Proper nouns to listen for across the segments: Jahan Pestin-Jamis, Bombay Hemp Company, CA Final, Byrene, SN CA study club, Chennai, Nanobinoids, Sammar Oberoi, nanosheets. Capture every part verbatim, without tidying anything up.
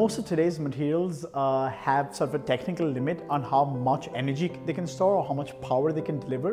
most of today's materials uh, have sort of a technical limit on how much energy they can store or how much power they can deliver,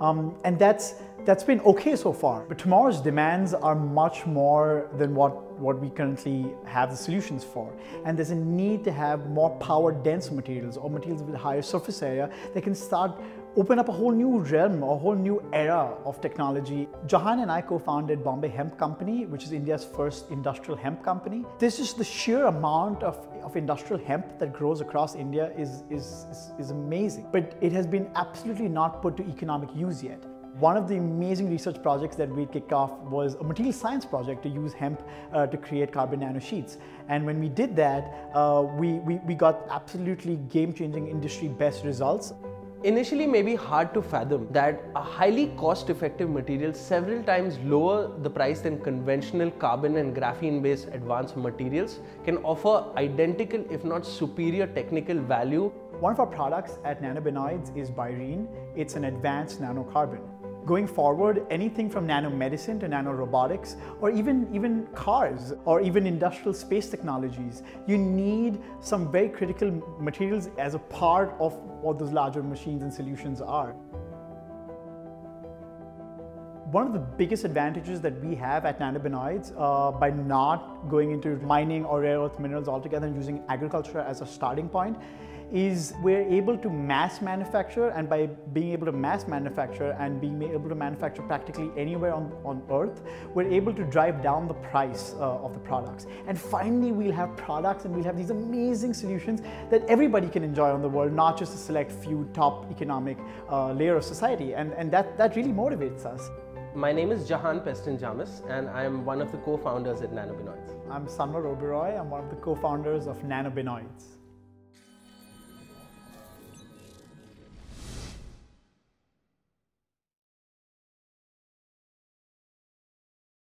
um, and that's that's been okay so far. But tomorrow's demands are much more than what what we currently have the solutions for, and there's a need to have more power dense materials or materials with higher surface area that can start open up a whole new realm, a whole new era of technology. Jahan and I co-founded Bombay Hemp Company, which is India's first industrial hemp company. This is the sheer amount of, of industrial hemp that grows across India is, is, is, is amazing, but it has been absolutely not put to economic use yet. One of the amazing research projects that we kicked off was a material science project to use hemp uh, to create carbon nanosheets. And when we did that, uh, we, we, we got absolutely game-changing industry best results. Initially may be hard to fathom that a highly cost-effective material several times lower the price than conventional carbon and graphene-based advanced materials can offer identical if not superior technical value. One of our products at Nanobinoids is Byrene. It's an advanced nanocarbon. Going forward, anything from nanomedicine to nanorobotics, or even, even cars, or even industrial space technologies, you need some very critical materials as a part of what those larger machines and solutions are. One of the biggest advantages that we have at Nanobinoids uh, by not going into mining or rare earth minerals altogether and using agriculture as a starting point is we're able to mass manufacture, and by being able to mass manufacture and being able to manufacture practically anywhere on, on earth, we're able to drive down the price uh, of the products. And finally, we'll have products and we'll have these amazing solutions that everybody can enjoy on the world, not just a select few top economic uh, layer of society. And, and that, that really motivates us. My name is Jahan Pestin-Jamis, and I am one of the co-founders at Nanobinoids. I'm Sammar Oberoi. I'm one of the co-founders of Nanobinoids.